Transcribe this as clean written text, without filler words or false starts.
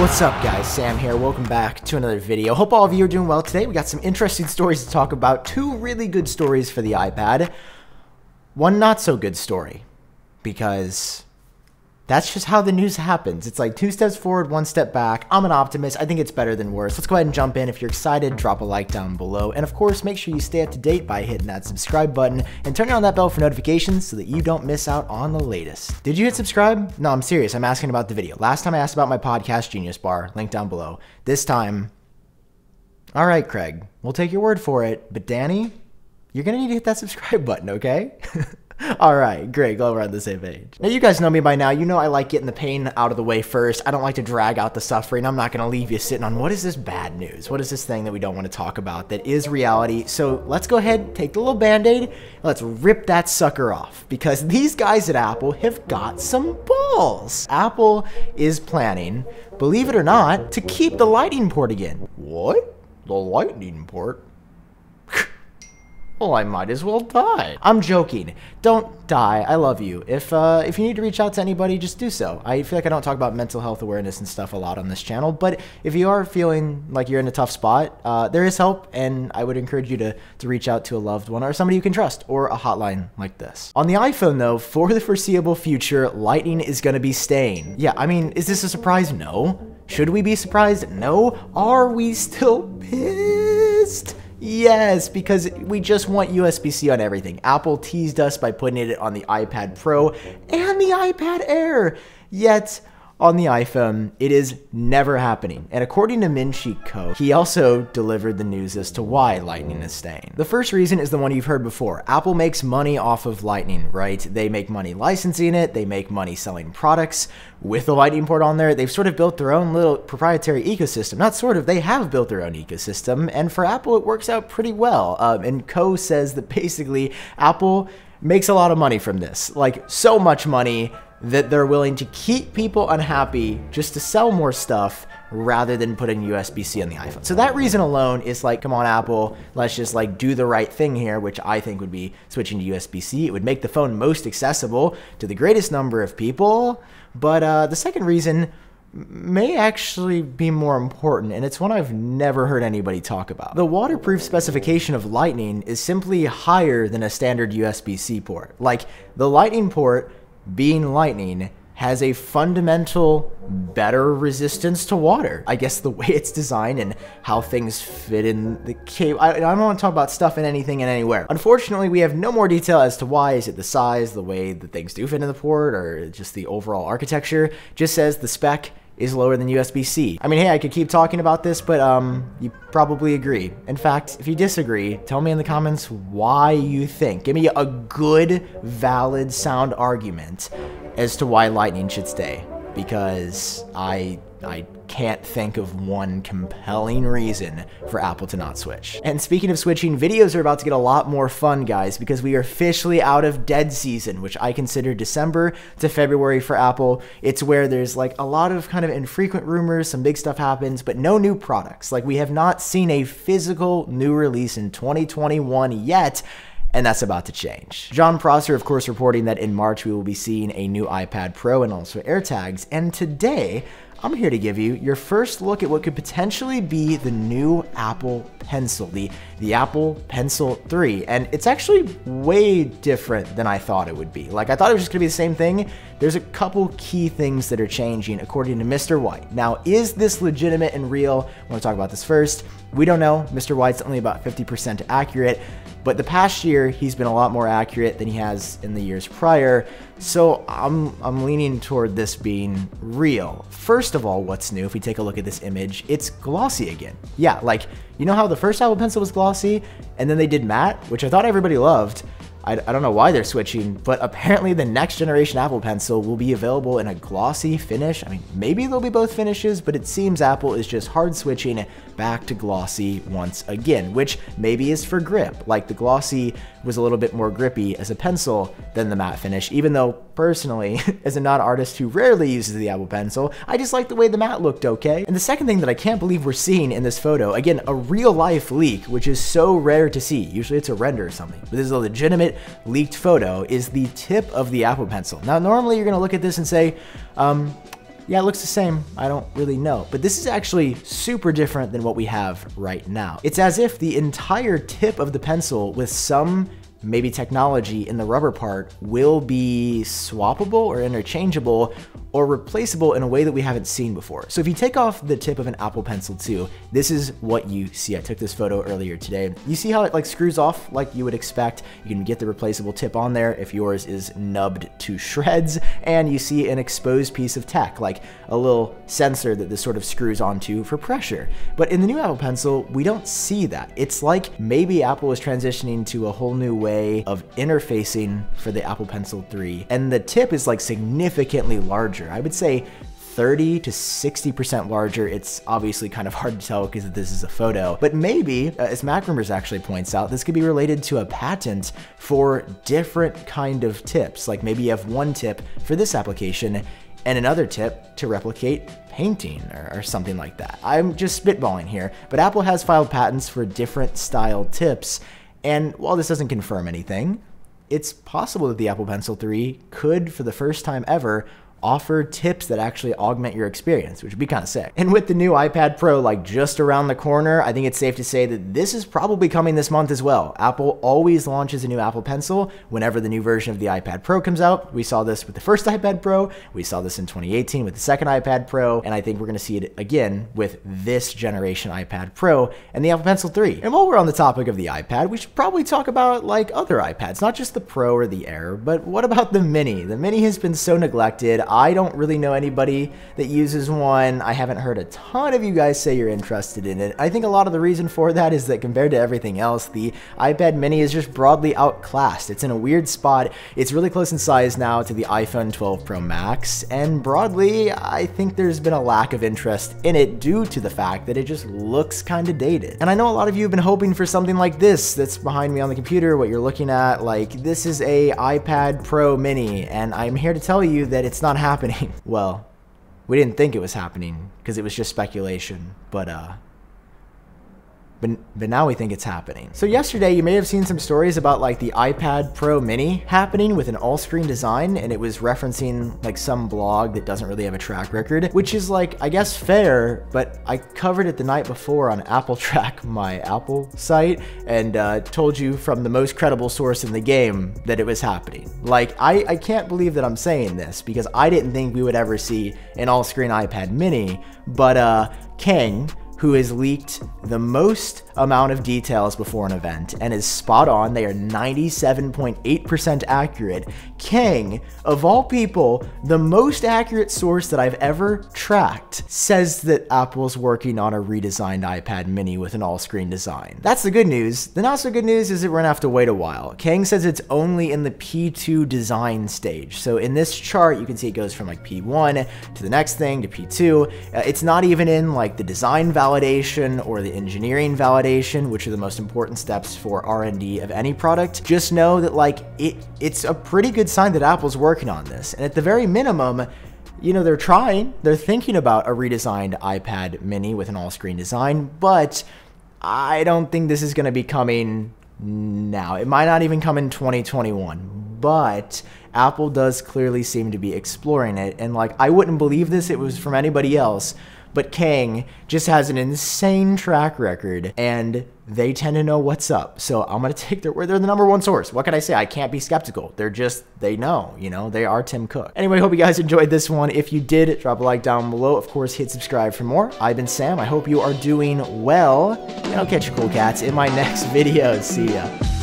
What's up guys, Sam here. Welcome back to another video. Hope all of you are doing well today. We got some interesting stories to talk about. Two really good stories for the iPad. One not so good story, because that's just how the news happens. It's like two steps forward, one step back. I'm an optimist. I think it's better than worse. Let's go ahead and jump in. If you're excited, drop a like down below. And of course, make sure you stay up to date by hitting that subscribe button and turning on that bell for notifications so that you don't miss out on the latest. Did you hit subscribe? No, I'm serious. I'm asking about the video. Last time I asked about my podcast, Genius Bar, link down below. This time, all right, Craig, we'll take your word for it. But Danny, you're gonna need to hit that subscribe button, okay? All right, great, glad we're on the same page. Now, you guys know me by now. You know I like getting the pain out of the way first. I don't like to drag out the suffering. I'm not gonna leave you sitting on what is this bad news? What is this thing that we don't wanna talk about that is reality? So let's go ahead, take the little Band-Aid, and let's rip that sucker off, because these guys at Apple have got some balls. Apple is planning, believe it or not, to keep the Lightning port again. What? The Lightning port? Well, I might as well die. I'm joking. Don't die. I love you. If you need to reach out to anybody, just do so. I feel like I don't talk about mental health awareness and stuff a lot on this channel, but if you are feeling like you're in a tough spot, there is help, and I would encourage you to reach out to a loved one or somebody you can trust, or a hotline like this. On the iPhone, though, for the foreseeable future, Lightning is going to be staying. Yeah, I mean, is this a surprise? No. Should we be surprised? No. Are we still pissed? Yes, because we just want USB-C on everything. Apple teased us by putting it on the iPad Pro and the iPad Air. Yet, on the iPhone, it is never happening. And according to Minshik Ko, he also delivered the news as to why Lightning is staying. The first reason is the one you've heard before. Apple makes money off of Lightning, right? They make money licensing it, they make money selling products. With the Lightning port on there, they've sort of built their own little proprietary ecosystem. Not sort of, they have built their own ecosystem, and for Apple, it works out pretty well. And Ko says that basically, Apple makes a lot of money from this. Like, so much money that they're willing to keep people unhappy just to sell more stuff rather than putting USB-C on the iPhone. So that reason alone is like, come on Apple, let's just like do the right thing here, which I think would be switching to USB-C. It would make the phone most accessible to the greatest number of people. But the second reason may actually be more important, and it's one I've never heard anybody talk about. The waterproof specification of Lightning is simply higher than a standard USB-C port. Like, the Lightning port being Lightning has a fundamental better resistance to water. I guess the way it's designed and how things fit in the cable. I don't want to talk about stuff and anything and anywhere. Unfortunately, we have no more detail as to why. Is it the size, the way that things do fit in the port, or just the overall architecture? Just says the spec is lower than USB-C. I mean, hey, I could keep talking about this, but you probably agree. In fact, if you disagree, tell me in the comments why you think. Give me a good, valid, sound argument as to why Lightning should stay, because I can't think of one compelling reason for Apple to not switch. And speaking of switching, videos are about to get a lot more fun, guys, because we are officially out of dead season, which I consider December to February for Apple. It's where there's like a lot of kind of infrequent rumors, some big stuff happens, but no new products. Like, we have not seen a physical new release in 2021 yet. And that's about to change. John Prosser, of course, reporting that in March, we will be seeing a new iPad Pro and also AirTags. And today, I'm here to give you your first look at what could potentially be the new Apple Pencil, the Apple Pencil 3. And it's actually way different than I thought it would be. Like, I thought it was just gonna be the same thing. There's a couple key things that are changing according to Mr. White. Now, is this legitimate and real? I wanna talk about this first. We don't know. Mr. White's only about 50% accurate, but the past year, he's been a lot more accurate than he has in the years prior. So I'm leaning toward this being real. First of all, what's new? If we take a look at this image, it's glossy again. Yeah, like, you know how the first Apple Pencil was glossy and then they did matte, which I thought everybody loved. I don't know why they're switching, but apparently the next generation Apple Pencil will be available in a glossy finish. I mean, maybe they'll be both finishes, but it seems Apple is just hard switching back to glossy once again, which maybe is for grip. Like, the glossy was a little bit more grippy as a pencil than the matte finish, even though personally, as a non-artist who rarely uses the Apple Pencil, I just like the way the matte looked okay. And the second thing that I can't believe we're seeing in this photo, again, a real life leak, which is so rare to see. Usually it's a render or something, but this is a legitimate leaked photo, is the tip of the Apple Pencil. Now, normally you're gonna look at this and say, Yeah, it looks the same. I don't really know. But this is actually super different than what we have right now. It's as if the entire tip of the pencil with some maybe technology in the rubber part will be swappable or interchangeable or replaceable in a way that we haven't seen before. So if you take off the tip of an Apple Pencil 2, this is what you see. I took this photo earlier today. You see how it like screws off like you would expect. You can get the replaceable tip on there if yours is nubbed to shreds, and you see an exposed piece of tech, like a little sensor that this sort of screws onto for pressure. But in the new Apple Pencil, we don't see that. It's like maybe Apple is transitioning to a whole new way of interfacing for the Apple Pencil 3, and the tip is like significantly larger. I would say 30 to 60% larger. It's obviously kind of hard to tell because this is a photo, but maybe, as MacRumors actually points out, this could be related to a patent for different kind of tips. Like maybe you have one tip for this application and another tip to replicate painting or something like that. I'm just spitballing here, but Apple has filed patents for different style tips, and while this doesn't confirm anything, it's possible that the Apple Pencil 3 could, for the first time ever, offer tips that actually augment your experience, which would be kind of sick. And with the new iPad Pro like just around the corner, I think it's safe to say that this is probably coming this month as well. Apple always launches a new Apple Pencil whenever the new version of the iPad Pro comes out. We saw this with the first iPad Pro, we saw this in 2018 with the second iPad Pro, and I think we're gonna see it again with this generation iPad Pro and the Apple Pencil 3. And while we're on the topic of the iPad, we should probably talk about like other iPads, not just the Pro or the Air, but what about the Mini? The Mini has been so neglected. I don't really know anybody that uses one. I haven't heard a ton of you guys say you're interested in it. I think a lot of the reason for that is that compared to everything else, the iPad mini is just broadly outclassed. It's in a weird spot. It's really close in size now to the iPhone 12 Pro Max, and broadly, I think there's been a lack of interest in it due to the fact that it just looks kind of dated. And I know a lot of you have been hoping for something like this that's behind me on the computer, what you're looking at, like this is a iPad Pro Mini, and I'm here to tell you that it's not happening. Well, we didn't think it was happening because it was just speculation, but now we think it's happening. So yesterday, you may have seen some stories about like the iPad Pro Mini happening with an all-screen design, and it was referencing like some blog that doesn't really have a track record, which is like, I guess fair, but I covered it the night before on AppleTrack, my Apple site, and told you from the most credible source in the game that it was happening. Like, I can't believe that I'm saying this because I didn't think we would ever see an all-screen iPad Mini, but Kang, who has leaked the most amount of details before an event and is spot on. They are 97.8% accurate. Kang, of all people, the most accurate source that I've ever tracked, says that Apple's working on a redesigned iPad mini with an all-screen design. That's the good news. The not so good news is that we're gonna have to wait a while. Kang says it's only in the P2 design stage. So in this chart, you can see it goes from like P1 to the next thing to P2. It's not even in like the design validation or the engineering validation, which are the most important steps for R&D of any product. Just know that like it's a pretty good sign that Apple's working on this. And at the very minimum, you know, they're trying, they're thinking about a redesigned iPad mini with an all-screen design, but I don't think this is going to be coming now. It might not even come in 2021, but Apple does clearly seem to be exploring it. And like, I wouldn't believe this, it was from anybody else, but Kang just has an insane track record, and they tend to know what's up. So I'm gonna take their word. They're the #1 source. What can I say? I can't be skeptical. They're just, they know, you know, they are Tim Cook. Anyway, hope you guys enjoyed this one. If you did, drop a like down below. Of course, hit subscribe for more. I've been Sam. I hope you are doing well, and I'll catch you cool cats in my next video. See ya.